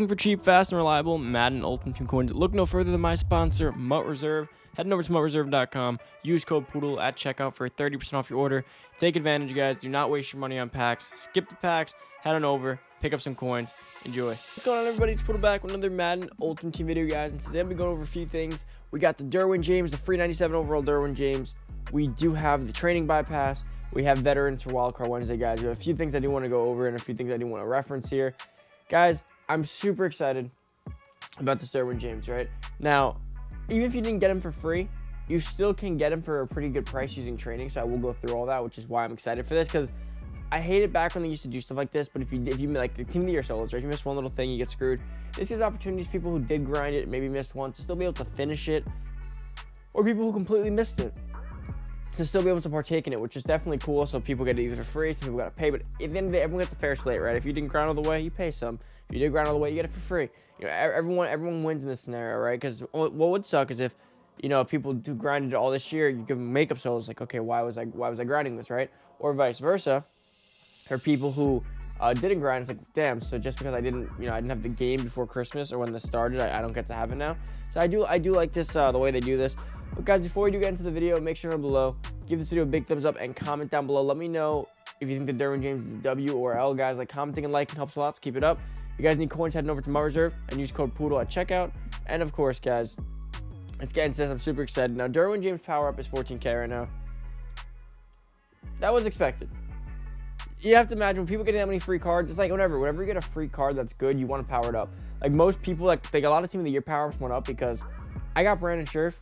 Looking for cheap, fast, and reliable Madden Ultimate Team coins? Look no further than my sponsor, Mutt Reserve. Head over to MuttReserve.com. Use code Poodle at checkout for 30% off your order. Take advantage, guys. Do not waste your money on packs. Skip the packs. Head on over. Pick up some coins. Enjoy. What's going on, everybody? It's Poodle back with another Madden Ultimate Team video, guys. And today I'll be going over a few things. We got the Derwin James, the free 97 overall Derwin James. We do have the training bypass. We have veterans for Wildcard Wednesday, guys. We have a few things I do want to go over and a few things I do want to reference here. Guys, I'm super excited about the Derwin James, right? Now, even if you didn't get him for free, you still can get him for a pretty good price using training, so I will go through all that, which is why I'm excited for this, because I hate it back when they used to do stuff like this, but if you like the Team of the Year solos, right, if you miss one little thing, you get screwed. This gives opportunities to people who did grind it, maybe missed one, to still be able to finish it, or people who completely missed it, to still be able to partake in it, which is definitely cool. So people get it either for free, some people gotta pay, but at the end of the day, everyone gets a fair slate, right? If you didn't grind all the way, you pay some. If you did grind all the way, you get it for free. You know, everyone wins in this scenario, right? Because what would suck is if, you know, people do grind it all this year, you give them makeup solos, like, okay, why was I grinding this, right? Or vice versa, for people who didn't grind, it's like, damn, so just because I didn't, you know, I didn't have the game before Christmas or when this started, I don't get to have it now. So I do like this, the way they do this. But guys, before we do get into the video, make sure down below, give this video a big thumbs up and comment down below. Let me know if you think the Derwin James is a W or L, guys. Like, commenting and liking helps a lot, so keep it up. If you guys need coins, head over to Mutt Reserve and use code Poodle at checkout. And of course, guys, let's get into this. I'm super excited. Now, Derwin James power up is 14K right now. That was expected. You have to imagine when people get that many free cards, it's like whenever you get a free card that's good, you want to power it up. Like most people, like a lot of Team of the Year power ups went up because I got Brandon Scherf,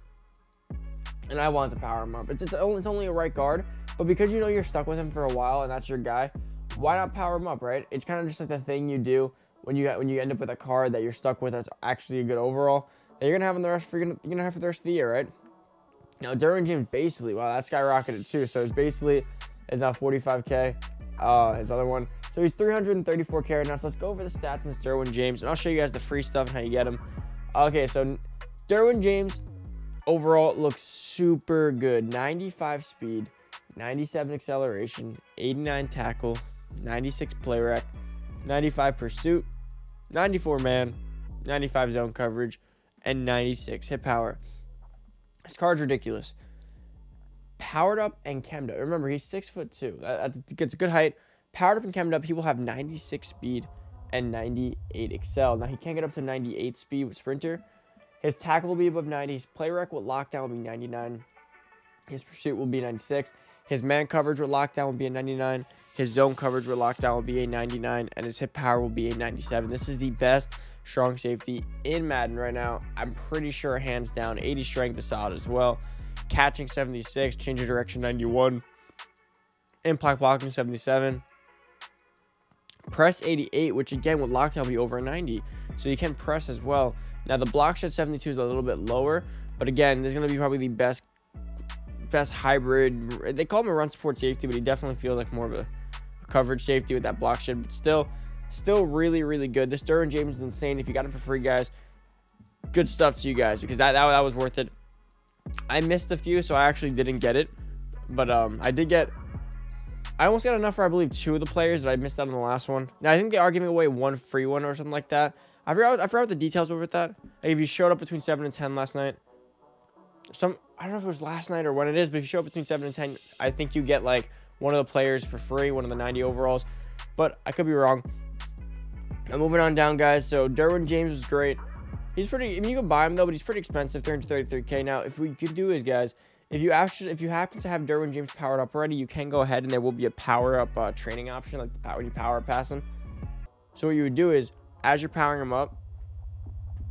and I want to power him up. It's only a right guard, but because you know you're stuck with him for a while and that's your guy, why not power him up, right? It's kind of just like the thing you do when you end up with a card that you're stuck with that's actually a good overall that you're gonna have in the rest for you're gonna have for the rest of the year, right? Now Derwin James basically, wow, that skyrocketed too. So it's basically is now 45K. His other one. So he's 334K right now. So let's go over the stats in this Derwin James, and I'll show you guys the free stuff and how you get him. Okay, so Derwin James overall looks super good. 95 speed, 97 acceleration, 89 tackle, 96 play rec, 95 pursuit, 94 man, 95 zone coverage, and 96 hit power. This card's ridiculous. Powered up and chemmed up. Remember, he's 6'2". That's a good height. Powered up and chemmed up, he will have 96 speed and 98 excel. Now, he can't get up to 98 speed with Sprinter. His tackle will be above 90. His play rec with Lockdown will be 99. His pursuit will be 96. His man coverage with Lockdown will be a 99. His zone coverage with Lockdown will be a 99. And his hit power will be a 97. This is the best strong safety in Madden right now. I'm pretty sure, hands down. 80 strength is solid as well. Catching 76, change of direction 91, impact blocking 77, press 88, which again with Lockdown will be over 90, so you can press as well. Now the block shot 72 is a little bit lower, but again, this is going to be probably the best hybrid. They call him a run support safety, but he definitely feels like more of a coverage safety with that block shot, but still really good. This Derwin James is insane. If you got him for free, guys, good stuff to you guys, because that was worth it. I missed a few, so I actually didn't get it, but I almost got enough for, I believe, two of the players, but I missed out on the last one. Now I think they are giving away one free one or something like that. I forgot what the details were with that. Like, if you showed up between 7 and 10 last night, I don't know if it was last night or when it is, but if you show up between 7 and 10, I think you get like one of the players for free, one of the 90 overalls, but I could be wrong. I'm moving on down, guys. So Derwin James was great. He's pretty, I mean, you can buy him though, but he's pretty expensive, 333K. Now, if we could do is, guys, if you happen to have Derwin James powered up already, you can go ahead and there will be a power up training option, like when you power pass him. So what you would do is, as you're powering him up,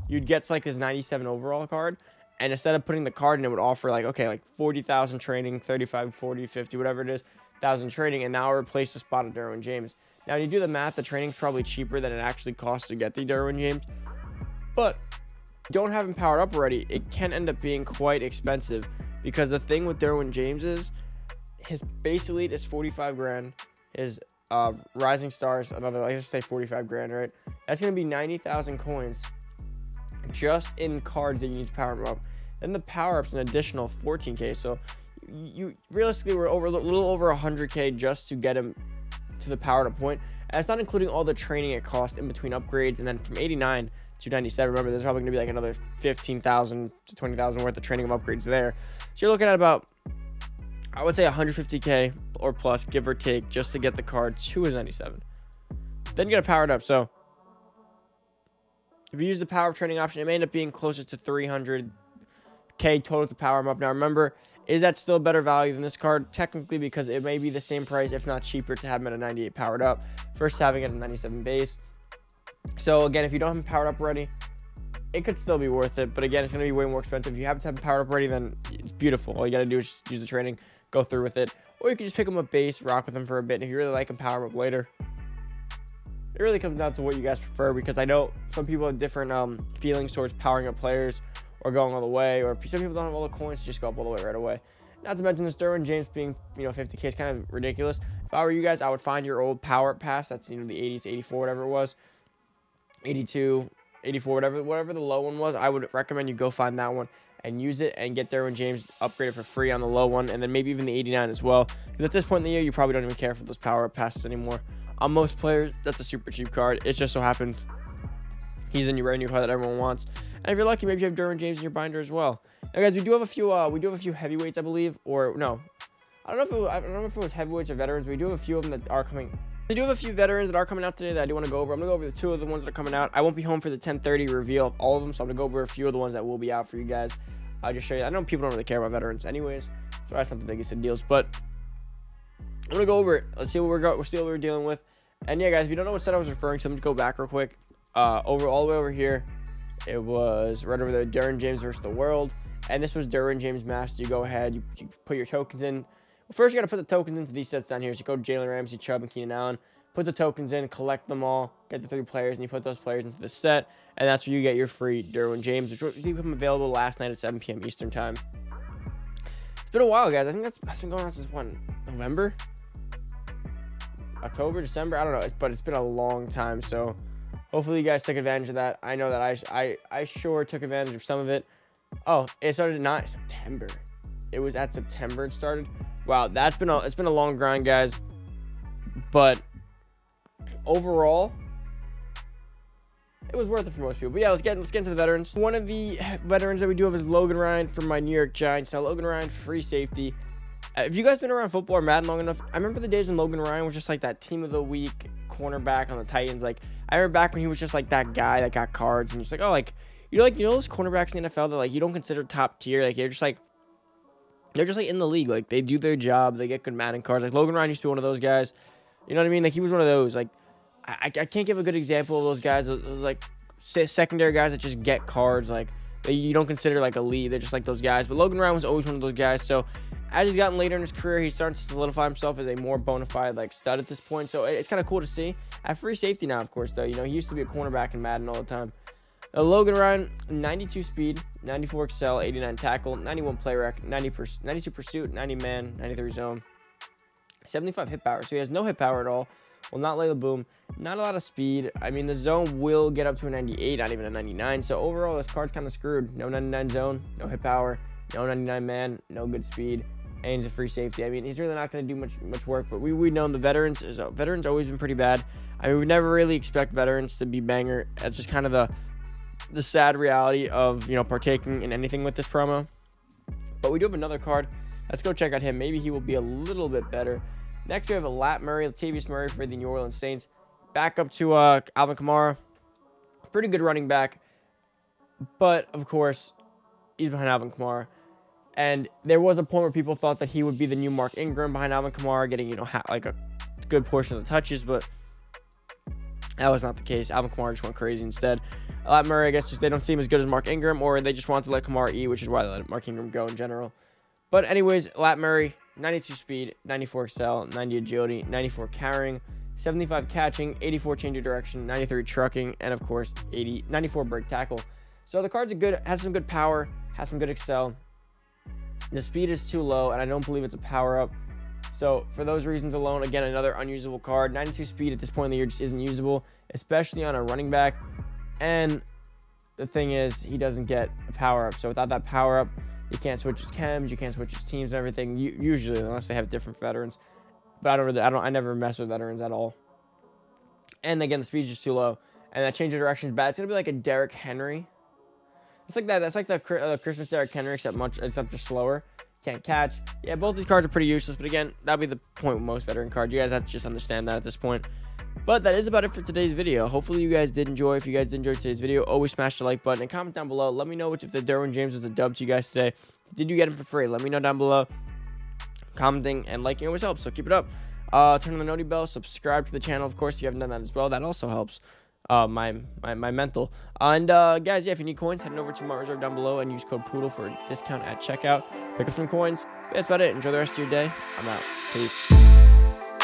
you'd get like his 97 overall card, and instead of putting the card in, it would offer like, okay, like 40,000 training, 35, 40, 50, whatever it is, 1,000 training, and now replace the spot of Derwin James. Now, when you do the math, the training's probably cheaper than it actually costs to get the Derwin James, but don't have him powered up already, it can end up being quite expensive, because the thing with Derwin James is his base elite is 45 grand, his rising stars another, I just say 45 grand, right? That's going to be 90,000 coins just in cards that you need to power him up. Then the power up's an additional 14K, so you realistically were over a little over 100K just to get him to the powered up point. That's not including all the training it costs in between upgrades. And then from 89 to 97, remember, there's probably going to be like another 15,000 to 20,000 worth of training of upgrades there. So you're looking at about, I would say, 150K or plus, give or take, just to get the card to his 97. Then you got to power it up. So if you use the power up training option, it may end up being closer to 300K total to power him up. Now, remember, is that still better value than this card? Technically, because it may be the same price, if not cheaper, to have him at a 98 powered up versus having it at a 97 base. So again, if you don't have him powered up already, it could still be worth it. But again, it's going to be way more expensive. If you haven't had him powered up already, then it's beautiful. All you got to do is just use the training, go through with it. Or you can just pick him up base, rock with him for a bit. And if you really like him, power him up later. It really comes down to what you guys prefer, because I know some people have different feelings towards powering up players or going all the way, or some people don't have all the coins to just go up all the way right away. Not to mention this Derwin James being, 50K is kind of ridiculous. If I were you guys, I would find your old power up pass. That's, the 80 to 84, whatever it was, 82, 84, whatever the low one was. I would recommend you go find that one and use it and get Derwin James upgraded for free on the low one, and then maybe even the 89 as well. Because at this point in the year, you probably don't even care for those power up passes anymore. On most players, that's a super cheap card. It just so happens he's in your brand new card that everyone wants. And if you're lucky, maybe you have Derwin James in your binder as well. Now, guys, we do have a few. We do have a few heavyweights, I believe, or no, I don't know if it was heavyweights or veterans. We do have a few of them that are coming. We do have a few veterans that are coming out today that I do want to go over. I'm gonna go over the two of the ones that are coming out. I won't be home for the 10:30 reveal of all of them, so I'm gonna go over a few of the ones that will be out for you guys. I'll just show you. I know people don't really care about veterans, anyways, so that's not the biggest of deals, but I'm gonna go over it. Let's see what we're dealing with. And yeah, guys, if you don't know what set I was referring to, I'm gonna go back real quick. Over all the way over here, it was right over there, Derwin James versus the world, and this was Derwin James master. You go ahead, you put your tokens in. Well, first you gotta put the tokens into these sets down here. So you go Jalen Ramsey, Chubb, and Keenan Allen. Put the tokens in, collect them all, get the three players, and you put those players into the set, and that's where you get your free Derwin James, which became available last night at 7 p.m. Eastern time. It's been a while, guys. I think that's been going on since when? November? October, December, I don't know, but it's been a long time. So hopefully you guys took advantage of that. I know that I sure took advantage of some of it. Oh, it started not September. It was at September it started. Wow, that's been it's been a long grind, guys. But overall, it was worth it for most people. But yeah, let's get into the veterans. One of the veterans that we do have is Logan Ryan from my New York Giants. Now, Logan Ryan, free safety. If you guys been around football or Madden long enough, I remember the days when Logan Ryan was just like that team of the week cornerback on the Titans. Like, I remember back when he was just like that guy that got cards and just like, oh, like, those cornerbacks in the NFL that like you don't consider top tier. Like, they're just like in the league. Like, they do their job. They get good Madden cards. Like, Logan Ryan used to be one of those guys. You know what I mean? Like, he was one of those. Like, I can't give a good example of those guys. Those like secondary guys that just get cards. Like, you don't consider like elite. They're just like those guys. But Logan Ryan was always one of those guys. So as he's gotten later in his career, he's starting to solidify himself as a more bona fide like stud at this point. So it's kind of cool to see. At free safety now, of course, though, he used to be a cornerback in Madden all the time. Logan Ryan, 92 speed, 94 excel, 89 tackle, 91 play rec, 92 pursuit, 90 man, 93 zone, 75 hit power. So he has no hit power at all. Will not lay the boom. Not a lot of speed. I mean, the zone will get up to a 98, not even a 99. So overall, this card's kind of screwed. No 99 zone, no hit power, no 99 man, no good speed. And he's a free safety. I mean, he's really not going to do much work, but we know the veterans. So veterans always been pretty bad. I mean, we never really expect veterans to be banger. That's just kind of the sad reality of, partaking in anything with this promo. But we do have another card. Let's go check out him. Maybe he will be a little bit better. Next, we have Latavius Murray for the New Orleans Saints. Back up to Alvin Kamara. Pretty good running back. But, of course, he's behind Alvin Kamara. And there was a point where people thought that he would be the new Mark Ingram behind Alvin Kamara, getting, like a good portion of the touches, but that was not the case. Alvin Kamara just went crazy instead. Lat Murray, I guess, just they don't seem as good as Mark Ingram, or they just want to let Kamara eat, which is why they let Mark Ingram go in general. But anyways, Lat Murray, 92 speed, 94 excel, 90 agility, 94 carrying, 75 catching, 84 change of direction, 93 trucking, and of course, 94 break tackle. So the card's has some good power, has some good excel. The speed is too low, and I don't believe it's a power-up. So for those reasons alone, again, another unusable card. 92 speed at this point in the year just isn't usable, especially on a running back. And the thing is, he doesn't get a power-up. So without that power-up, you can't switch his chems, you can't switch his teams and everything, usually, unless they have different veterans. But I never mess with veterans at all. And again, the speed's just too low. And that change of direction is bad. It's going to be like a Derrick Henry. It's like that. That's like the Christmas Derrick Henry, except just slower. Can't catch. Yeah, both these cards are pretty useless. But again, that'll be the point with most veteran cards. You guys have to just understand that at this point. But that is about it for today's video. Hopefully you guys did enjoy. If you guys did enjoy today's video, always smash the like button and comment down below. Let me know if the Derwin James was a dub to you guys today. Did you get him for free? Let me know down below. Commenting and liking always helps, so keep it up. Turn on the noti bell, subscribe to the channel, of course, if you haven't done that as well. That also helps my mental. And guys, yeah, if you need coins, head over to MuttReserve down below and use code Poodle for a discount at checkout. Pick up some coins. That's about it. Enjoy the rest of your day. I'm out. Peace.